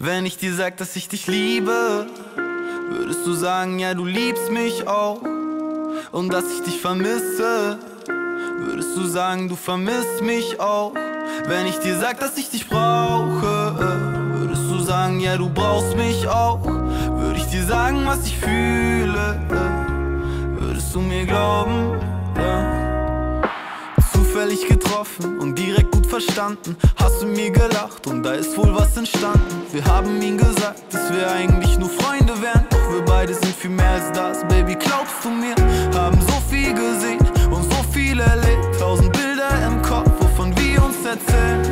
Wenn ich dir sag, dass ich dich liebe, würdest du sagen, ja, du liebst mich auch. Und dass ich dich vermisse, würdest du sagen, du vermisst mich auch. Wenn ich dir sag, dass ich dich brauche, würdest du sagen, ja, du brauchst mich auch. Würde ich dir sagen, was ich fühle, würdest du mir glauben, ja. Zufällig getroffen und direkt gut verstanden, hast du mir gelacht und da ist wohl was entstanden. Wir haben ihm gesagt, dass wir eigentlich nur Freunde wären, doch wir beide sind viel mehr als das. Baby, glaubst du mir? Haben so viel gesehen und so viel erlebt, tausend Bilder im Kopf, wovon wir uns erzählen.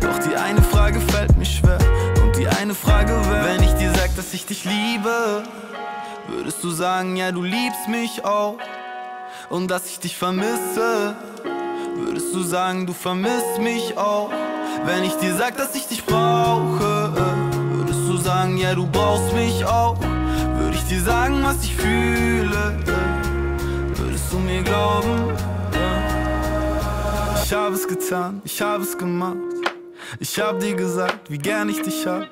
Doch die eine Frage fällt mir schwer und die eine Frage wäre, wenn ich dir sag, dass ich dich liebe, würdest du sagen, ja, du liebst mich auch. Und dass ich dich vermisse, würdest du sagen, du vermisst mich auch. Wenn ich dir sag, dass ich dich brauche, würdest du sagen, ja, du brauchst mich auch. Würde ich dir sagen, was ich fühle, würdest du mir glauben? Ich habe es getan, ich habe es gemacht, ich habe dir gesagt, wie gern ich dich hab.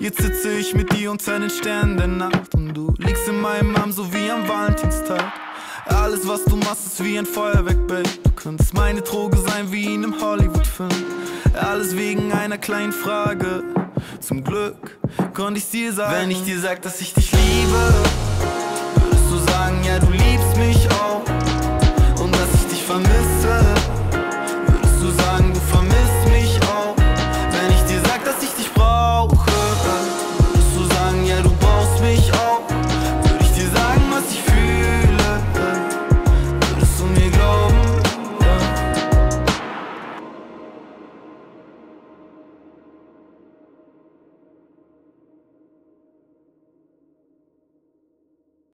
Jetzt sitze ich mit dir unter den Sternen der Nacht und du liegst in meinem Arm, so wie am Valentinstag. Alles, was du machst, ist wie ein Feuerwerk, Babe. Du könntest meine Droge sein, wie in einem Hollywood-Film. Alles wegen einer kleinen Frage. Zum Glück konnte ich dir sagen. Wenn ich dir sag, dass ich dich liebe, würdest du sagen, ja, du liebst mich auch.